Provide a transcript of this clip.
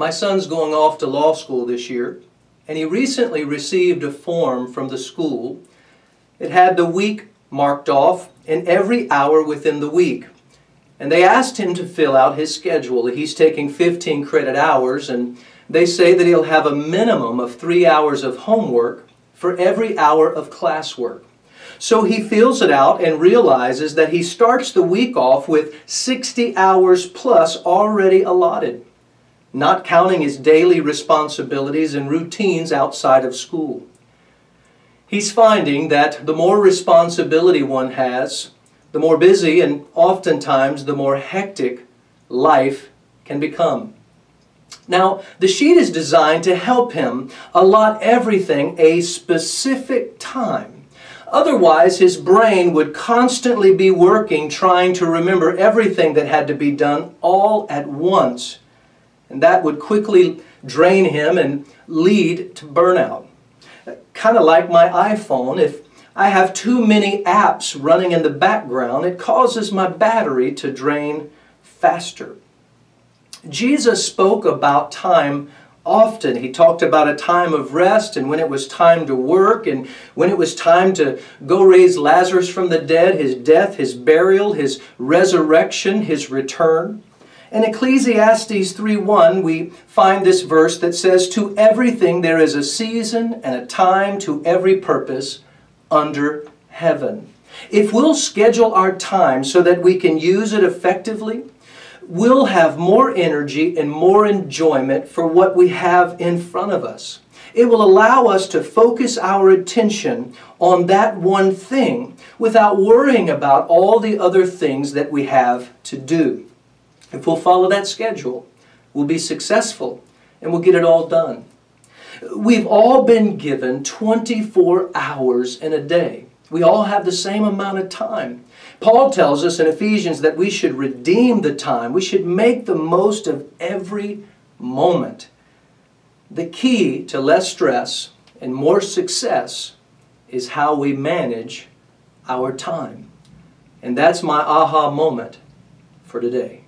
My son's going off to law school this year, and he recently received a form from the school. It had the week marked off and every hour within the week. And they asked him to fill out his schedule. He's taking 15 credit hours, and they say that he'll have a minimum of 3 hours of homework for every hour of classwork. So he fills it out and realizes that he starts the week off with 60 hours plus already allotted, not counting his daily responsibilities and routines outside of school. He's finding that the more responsibility one has, the more busy and oftentimes the more hectic life can become. Now, the sheet is designed to help him allot everything a specific time. Otherwise, his brain would constantly be working, trying to remember everything that had to be done all at once. And that would quickly drain him and lead to burnout. Kind of like my iPhone, if I have too many apps running in the background, it causes my battery to drain faster. Jesus spoke about time often. He talked about a time of rest and when it was time to work and when it was time to go raise Lazarus from the dead, his burial, his resurrection, his return. In Ecclesiastes 3:1, we find this verse that says, "To everything there is a season and a time to every purpose under heaven." If we'll schedule our time so that we can use it effectively, we'll have more energy and more enjoyment for what we have in front of us. It will allow us to focus our attention on that one thing without worrying about all the other things that we have to do. If we'll follow that schedule, we'll be successful and we'll get it all done. We've all been given 24 hours in a day. We all have the same amount of time. Paul tells us in Ephesians that we should redeem the time. We should make the most of every moment. The key to less stress and more success is how we manage our time. And that's my aha moment for today.